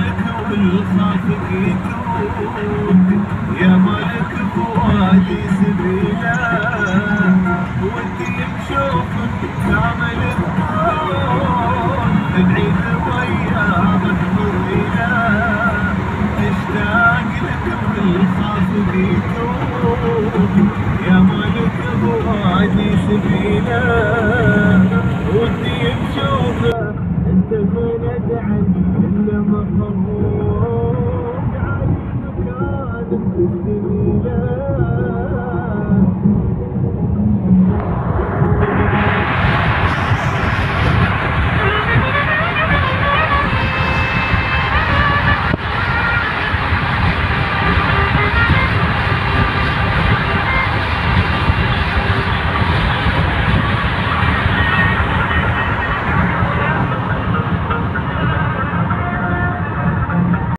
بالحب الخافق يكون يا ملك فؤادي سبيله وانت اللي بشوفك تعمل الكون نعيد وياك طويله تشتاق لك بالخافق يكون يا ملك فؤادي سبيله وانت اللي بشوفك انت ما ندعي إلا ما